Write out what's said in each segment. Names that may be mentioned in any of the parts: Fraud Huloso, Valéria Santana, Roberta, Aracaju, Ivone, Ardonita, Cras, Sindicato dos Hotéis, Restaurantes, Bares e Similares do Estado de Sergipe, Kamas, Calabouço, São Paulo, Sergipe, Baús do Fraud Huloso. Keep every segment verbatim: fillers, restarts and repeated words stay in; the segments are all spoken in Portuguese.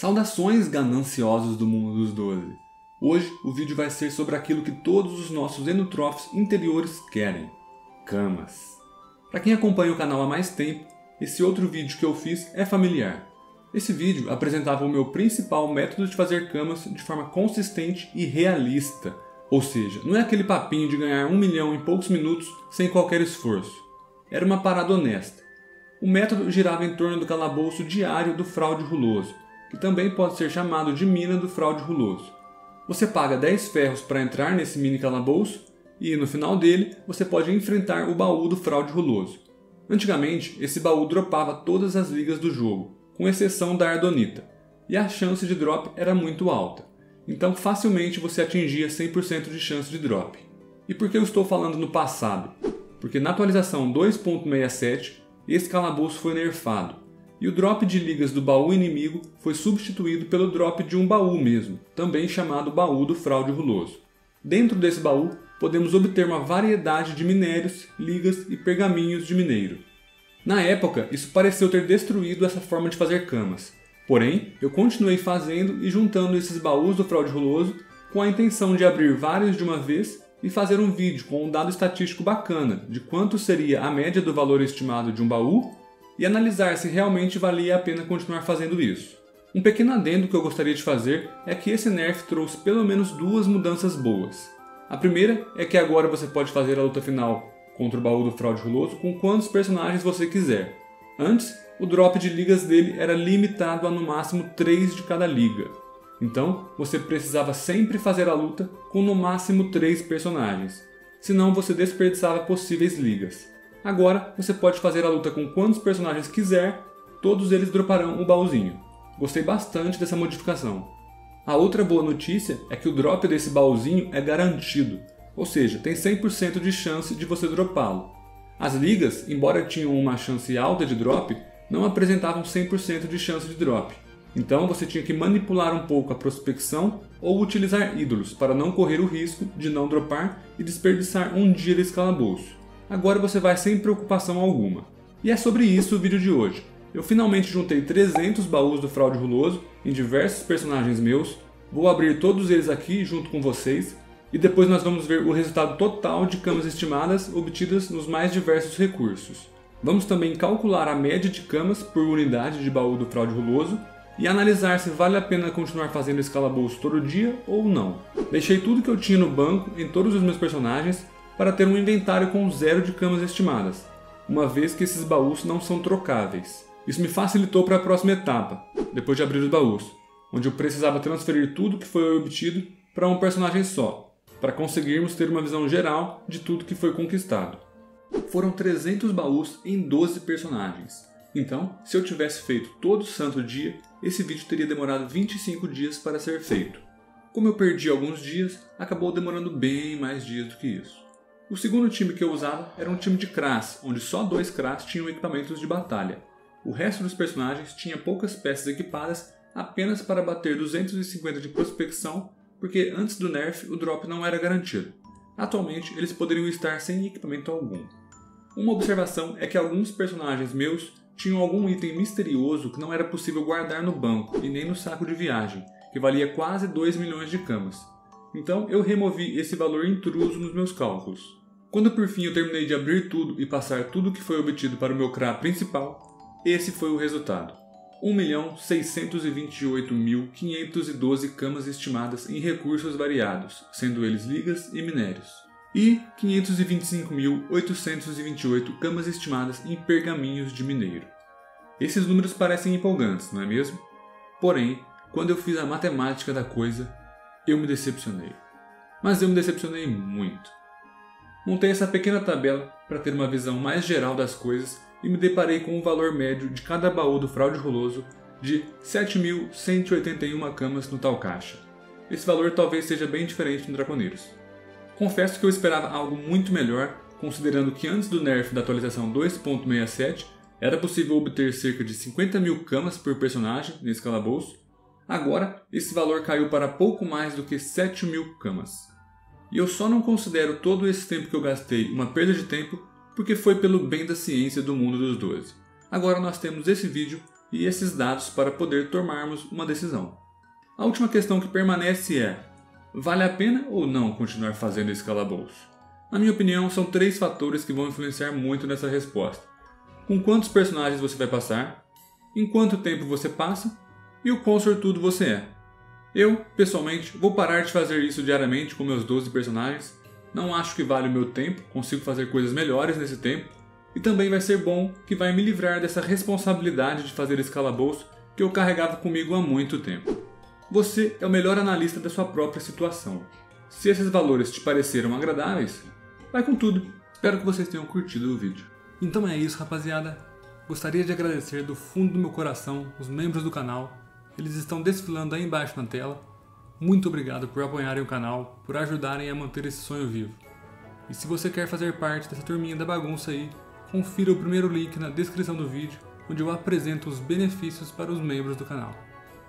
Saudações, gananciosos do mundo dos doze! Hoje o vídeo vai ser sobre aquilo que todos os nossos enutrófos interiores querem: camas. Para quem acompanha o canal há mais tempo, esse outro vídeo que eu fiz é familiar. Esse vídeo apresentava o meu principal método de fazer camas de forma consistente e realista, ou seja, não é aquele papinho de ganhar um milhão em poucos minutos sem qualquer esforço. Era uma parada honesta. O método girava em torno do calabouço diário do Fraud Huloso, que também pode ser chamado de mina do Fraud Huloso. Você paga dez ferros para entrar nesse mini calabouço e, no final dele, você pode enfrentar o baú do Fraud Huloso. Antigamente, esse baú dropava todas as ligas do jogo, com exceção da Ardonita, e a chance de drop era muito alta, então facilmente você atingia cem por cento de chance de drop. E por que eu estou falando no passado? Porque na atualização dois ponto sessenta e sete, esse calabouço foi nerfado, e o drop de ligas do baú inimigo foi substituído pelo drop de um baú mesmo, também chamado Baú do Fraud Huloso. Dentro desse baú, podemos obter uma variedade de minérios, ligas e pergaminhos de mineiro. Na época, isso pareceu ter destruído essa forma de fazer camas. Porém, eu continuei fazendo e juntando esses baús do Fraud Huloso com a intenção de abrir vários de uma vez e fazer um vídeo com um dado estatístico bacana de quanto seria a média do valor estimado de um baú e analisar se realmente valia a pena continuar fazendo isso. Um pequeno adendo que eu gostaria de fazer é que esse nerf trouxe pelo menos duas mudanças boas. A primeira é que agora você pode fazer a luta final contra o baú do Fraud Huloso com quantos personagens você quiser. Antes, o drop de ligas dele era limitado a no máximo três de cada liga. Então, você precisava sempre fazer a luta com no máximo três personagens, senão você desperdiçava possíveis ligas. Agora, você pode fazer a luta com quantos personagens quiser, todos eles droparão o baúzinho. Gostei bastante dessa modificação. A outra boa notícia é que o drop desse baúzinho é garantido, ou seja, tem cem por cento de chance de você dropá-lo. As ligas, embora tinham uma chance alta de drop, não apresentavam cem por cento de chance de drop. Então você tinha que manipular um pouco a prospecção ou utilizar ídolos para não correr o risco de não dropar e desperdiçar um dia desse calabouço. Agora você vai sem preocupação alguma. E é sobre isso o vídeo de hoje. Eu finalmente juntei trezentos baús do Fraud Huloso em diversos personagens meus, vou abrir todos eles aqui junto com vocês e depois nós vamos ver o resultado total de camas estimadas obtidas nos mais diversos recursos. Vamos também calcular a média de camas por unidade de baú do Fraud Huloso e analisar se vale a pena continuar fazendo esse calabouço todo dia ou não. Deixei tudo que eu tinha no banco em todos os meus personagens para ter um inventário com zero de camas estimadas, uma vez que esses baús não são trocáveis. Isso me facilitou para a próxima etapa, depois de abrir os baús, onde eu precisava transferir tudo que foi obtido para um personagem só, para conseguirmos ter uma visão geral de tudo que foi conquistado. Foram trezentos baús em doze personagens. Então, se eu tivesse feito todo santo dia, esse vídeo teria demorado vinte e cinco dias para ser feito. Como eu perdi alguns dias, acabou demorando bem mais dias do que isso. O segundo time que eu usava era um time de Cras, onde só dois Cras tinham equipamentos de batalha. O resto dos personagens tinha poucas peças equipadas apenas para bater duzentos e cinquenta de prospecção, porque antes do nerf o drop não era garantido. Atualmente eles poderiam estar sem equipamento algum. Uma observação é que alguns personagens meus tinham algum item misterioso que não era possível guardar no banco e nem no saco de viagem, que valia quase dois milhões de camas. Então eu removi esse valor intruso nos meus cálculos. Quando por fim eu terminei de abrir tudo e passar tudo que foi obtido para o meu C R A principal, esse foi o resultado: um milhão seiscentos e vinte e oito mil quinhentos e doze camas estimadas em recursos variados, sendo eles ligas e minérios, e quinhentos e vinte e cinco mil oitocentos e vinte e oito camas estimadas em pergaminhos de mineiro. Esses números parecem empolgantes, não é mesmo? Porém, quando eu fiz a matemática da coisa, eu me decepcionei. Mas eu me decepcionei muito. Montei essa pequena tabela para ter uma visão mais geral das coisas e me deparei com o valor médio de cada baú do Fraud Huloso de sete mil cento e oitenta e uma camas no tal caixa. Esse valor talvez seja bem diferente no Draconeiros. Confesso que eu esperava algo muito melhor, considerando que antes do nerf da atualização dois ponto sessenta e sete era possível obter cerca de cinquenta mil camas por personagem nesse calabouço. Agora, esse valor caiu para pouco mais do que sete mil camas. E eu só não considero todo esse tempo que eu gastei uma perda de tempo, porque foi pelo bem da ciência do mundo dos doze. Agora nós temos esse vídeo e esses dados para poder tomarmos uma decisão. A última questão que permanece é: vale a pena ou não continuar fazendo esse calabouço? Na minha opinião, são três fatores que vão influenciar muito nessa resposta. Com quantos personagens você vai passar, em quanto tempo você passa e o quão sortudo você é. Eu, pessoalmente, vou parar de fazer isso diariamente com meus doze personagens. Não acho que vale o meu tempo, consigo fazer coisas melhores nesse tempo. E também vai ser bom que vai me livrar dessa responsabilidade de fazer esse calabouço que eu carregava comigo há muito tempo. Você é o melhor analista da sua própria situação. Se esses valores te pareceram agradáveis, vai com tudo. Espero que vocês tenham curtido o vídeo. Então é isso, rapaziada. Gostaria de agradecer do fundo do meu coração os membros do canal. Eles estão desfilando aí embaixo na tela. Muito obrigado por apoiarem o canal, por ajudarem a manter esse sonho vivo. E se você quer fazer parte dessa turminha da bagunça aí, confira o primeiro link na descrição do vídeo, onde eu apresento os benefícios para os membros do canal.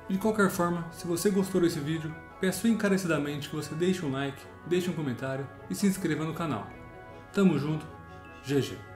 De qualquer forma, se você gostou desse vídeo, peço encarecidamente que você deixe um like, deixe um comentário e se inscreva no canal. Tamo junto, G G!